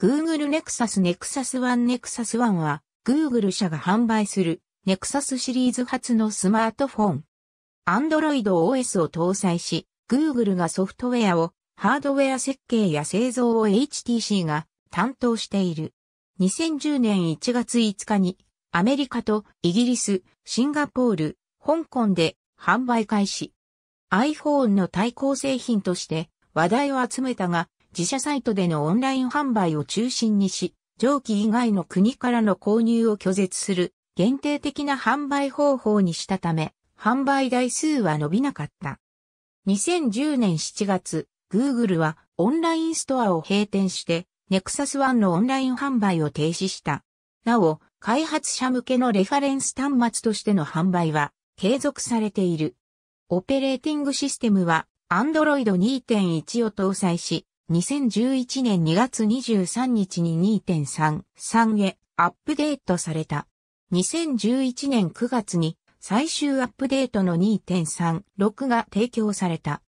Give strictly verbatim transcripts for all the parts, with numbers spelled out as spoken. Google Nexus Nexus One Nexus One は Google 社が販売する Nexus シリーズ初のスマートフォン。Android オーエス を搭載し、Google がソフトウェアをハードウェア設計や製造を エイチティーシー が担当している。にせんじゅうねんいちがついつかにアメリカとイギリス、シンガポール、香港で販売開始。iPhone の対抗製品として話題を集めたが、自社サイトでのオンライン販売を中心にし、上記以外の国からの購入を拒絶する限定的な販売方法にしたため、販売台数は伸びなかった。にせんじゅうねんしちがつ、Google はオンラインストアを閉店して、Nexus One のオンライン販売を停止した。なお、開発者向けのレファレンス端末としての販売は継続されている。オペレーティングシステムは Android にてんいち を搭載し、にせんじゅういちねんにがつにじゅうさんにちに にてんさんさん へアップデートされた。にせんじゅういちねんくがつに最終アップデートの にてんさんろく が提供された。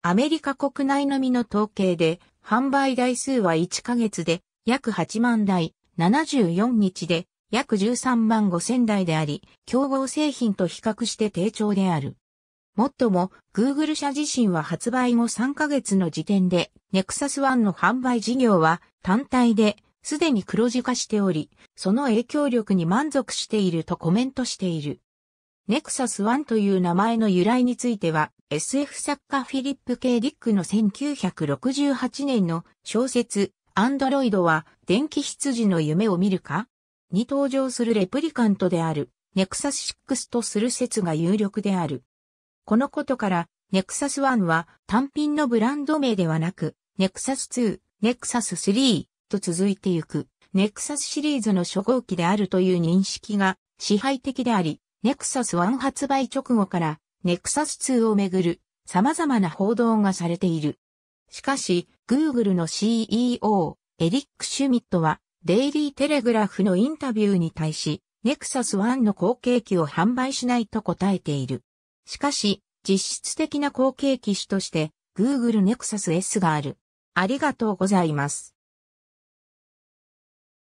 アメリカ国内のみの統計で、販売台数はいっかげつで約はちまんだい、ななじゅうよっかで約じゅうさんまんごせんだいであり、競合製品と比較して低調である。もっとも、Google 社自身は発売後さんかげつの時点で、Nexus One の販売事業は単体ですでに黒字化しており、その影響力に満足しているとコメントしている。Nexus One という名前の由来については、エスエフ 作家フィリップ・K・ディックのせんきゅうひゃくろくじゅうはちねんの小説、アンドロイドは電気羊の夢を見るかに登場するレプリカントである、ネクサスシックスとする説が有力である。このことから、Nexus One は単品のブランド名ではなく、ネクサスツー、ネクサススリーと続いてゆく、Nexus シリーズの初号機であるという認識が支配的であり、Nexus One 発売直後から、ネクサスツーをめぐる様々な報道がされている。しかし、Google の シーイーオー、エリック・シュミットは、デイリー・テレグラフのインタビューに対し、Nexus One の後継機を販売しないと答えている。しかし、実質的な後継機種として、Google Nexus S がある。ありがとうございます。